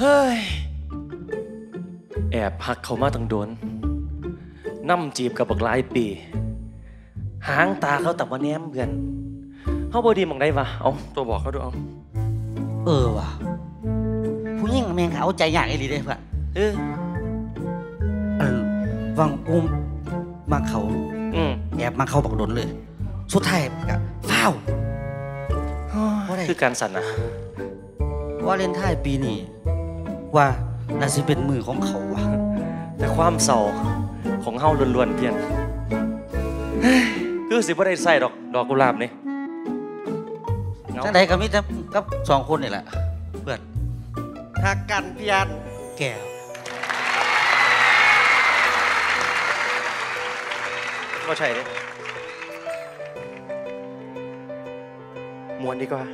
เฮ้ยแอบพักเขามาตั้งโดนนั่มจีบกับบักหลายปีหางตาเขาตับว่าแนมเงินเขาบ่ดีมองได้วะเอาตัวบอกเขาดูเอาเออว่ะผู้หญิงแม่งเขาใจยากไอ้ลีได้เพื่อนวังกูมาเขาแอบมาเขาบักโดนเลยสุดท้ายกับเฝ้าคือการสั่นนะว่าเล่นท้ายปีนี้ว่าน่าจะเป็นมือของเขาว่ะแต่ความเศร้าของเฮาล้วนๆเพียงคือสิบ่ได้ใส่ดอกกุหลาบนี่จังใดกับมิตรกับสองคนนี่แหละเพื่อนทักกันเพียงแก้วก็ใช่เลยมวนดีกว่า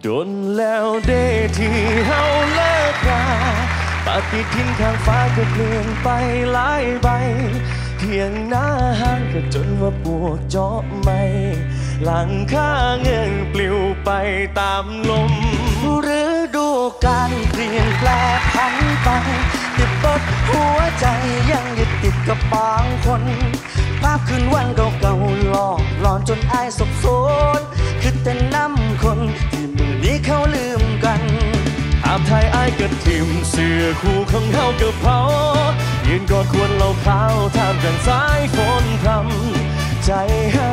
โดนแล้วเดที่เฮาเลิกราปฏิทินข้างฟ้าก็เปลี่ยนไปหลายใบเพียงหน้าห้างก็จนว่าปวดจอบไม่หลังค่าเงินปลิวไปตามลมหรือดูการเปลี่ยนแปลงพันไปติดปดหัวใจยังยึดติดกับบางคนภาพคืนวันเก่าๆหลอกหลอนจนอายสับสนคือแต่น้ำคนที่มือนี้เขาลืมกันภาพไทยอายก็ทิมเสื้อคู่ของเขาก็เผายืนกอดควรเราเขาทำกันสายฝนพรำใจห้า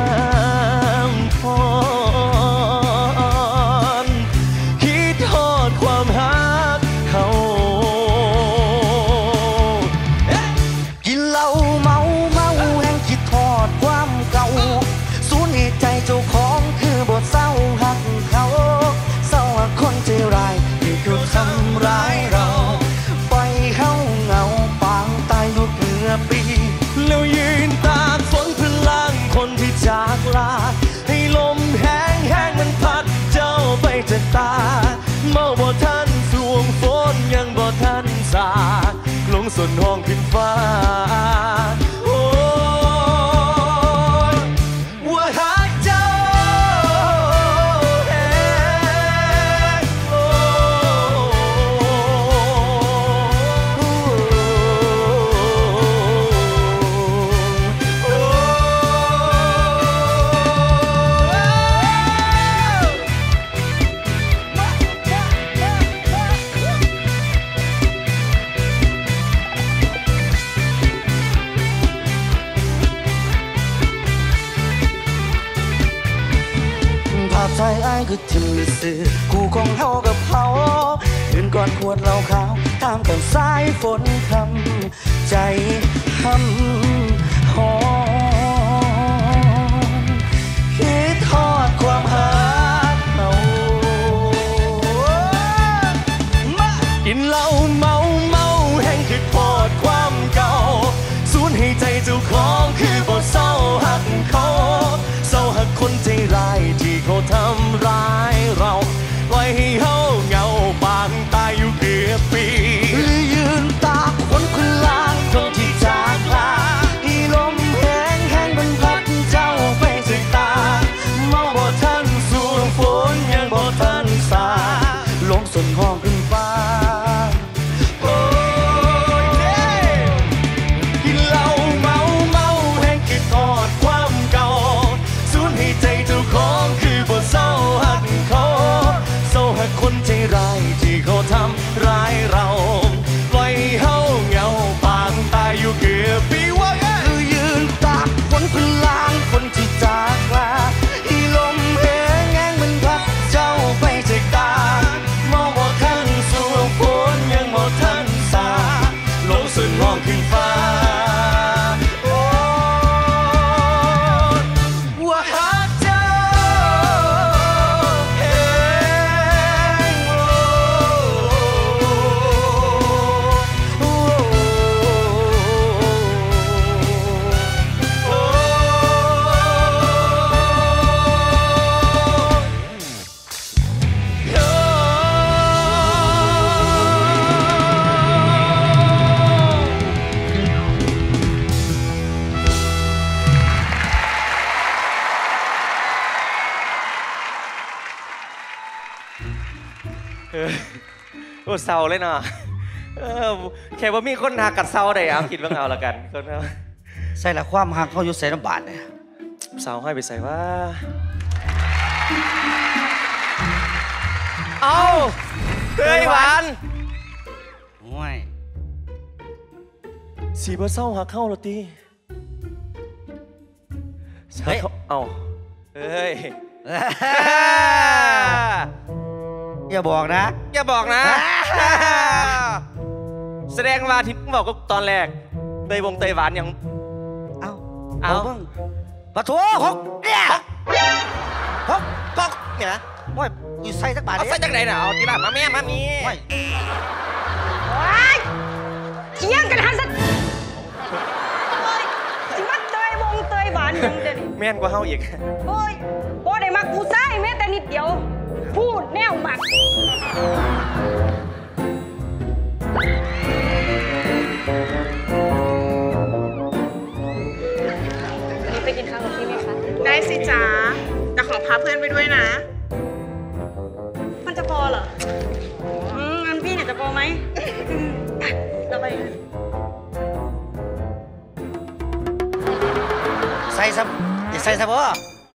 มพอนคิดทอดความหักเขากินเหล้าเมาเมาแห่งคิดทอดความเก่าสูญใจเจ้าของคือบทเศร้าหักเขาเศร้าคนใจร้ายที่เขาทำร้ายเราไปเข้าเงาปางตายอยู่เกือบปีแล้วยืนตากฝนพลังคนที่จากลาให้ลมแห้งแห้งมันพัดเจ้าไปจากตาเมาบ่ทันสวงฝนยังบ่ทันสากลงสนห้องขึ้นฟ้าใจไอ้คือทิมสื่อคู่ของเฮากับเฮายืนก่อนควรเราขาวตามกับสายฝนทำใจห้ำหอมคิดทอดความหาเขากินเหล้าเมาเมาแห่งคิดทอดความเก่าสูญให้ใจเจ้าของคือบทเศร้าหักเขาเศร้าหักคนใจร้ายที่เขาทำร้ายเราไว้ให้เฮาเงาบางตายอยู่เกือบปีหรือยืนตากฝนพลางคนที่จากลาอีลมแห้งแห้งมันพัดเจ้าไปจากตาเมาบ่ทันสูงฝนยังบ่ทันสาลมส่วนห้องขึ้นฟ้า ตรเศร้าเลยเนาะแค่ว่ามีคนหักกัดเศร้าได้เอาคิดว่าเอาละกันคนเอาใส่ละความหักเขาอยู่ใส่น้ำบาดเนี่ยเศร้าให้ไปใส่ว่าเอาเตยหวานห่วยสีบ่เศร้าหักเข้าละตีเฮ้ยเอาเฮ้ยอย่าบอกนะอย่าบอกนะแสดงว่าที่ผมบอกก็ตอนแรกในวงเตยหวานยังเอาปะโถหกเนี่ยหกตกเนี่ยนะว่าอยู่ใส่สักบาทเอาใส่จากไหนเนี่ยเอาดีละมาแม่มามีว้ายเคียงกันฮันสักสิมักเตยวงเตยหวานยังเด่นแม่นกว่าเฮาอีกโอ้ยโอ้ได้มักผู้ชายแม่แต่นิดเดียวพูดแนวมักไปกินข้าวกับพี่ไหมคะได้สิจ้าแต่ขอพาเพื่อนไปด้วยนะมันจะพอเหรออันพี่เนี่ยจะพอไหมเราไปใส่ซับอย่าใส่ซับพ่อ